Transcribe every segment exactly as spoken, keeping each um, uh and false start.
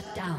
Shut down.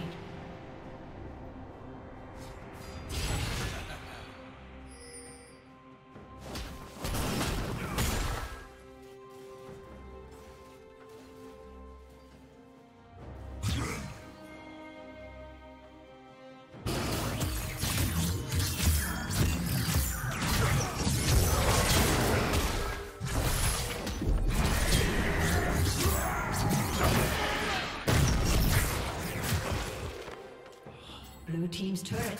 Team's turret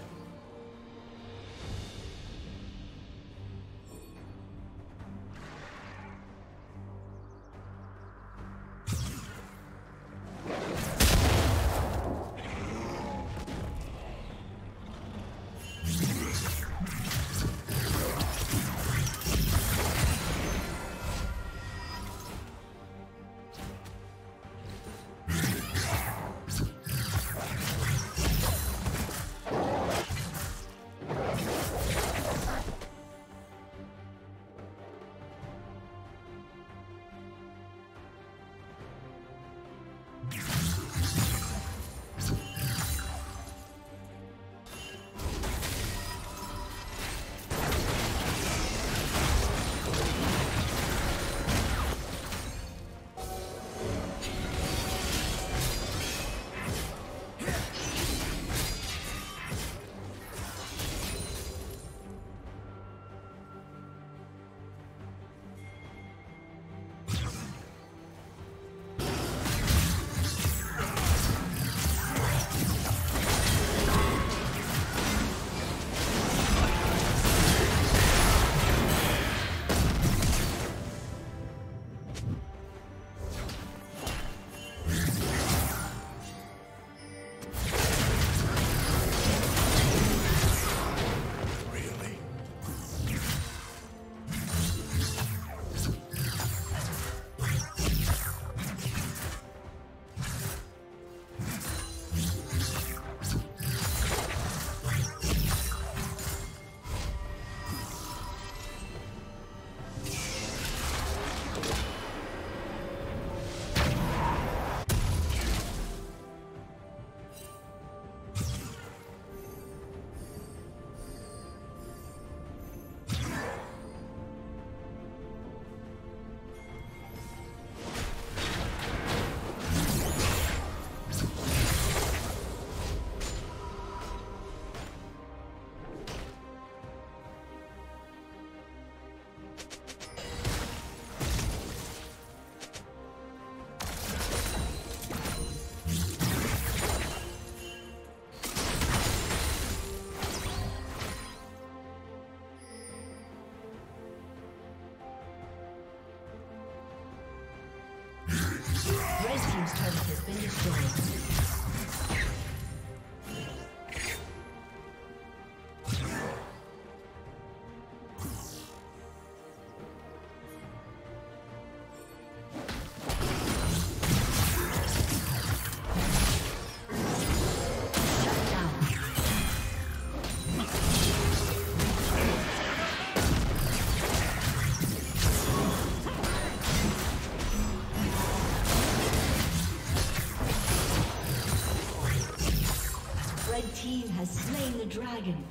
Team has slain the dragon.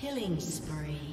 Killing spree.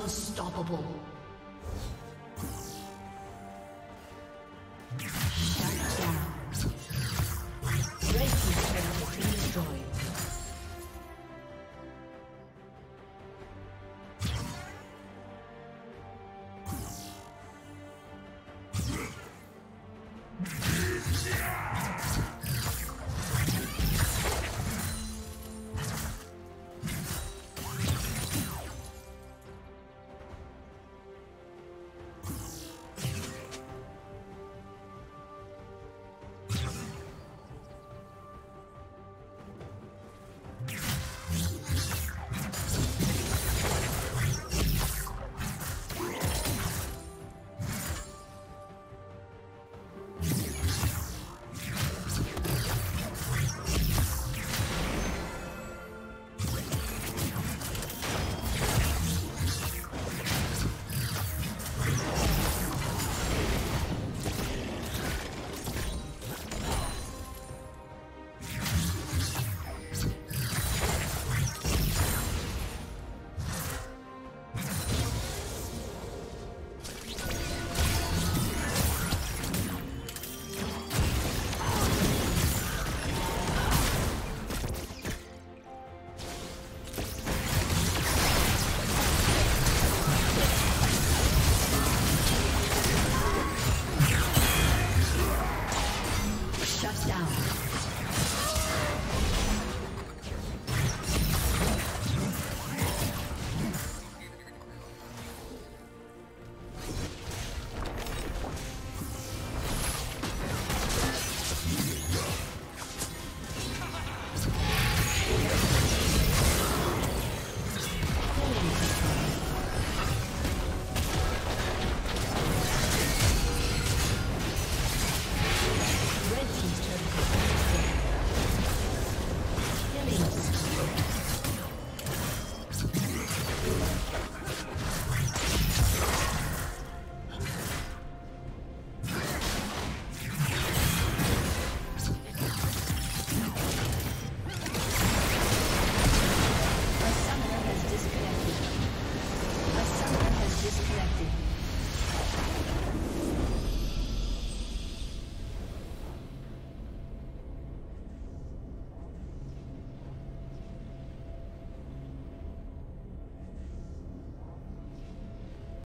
Unstoppable.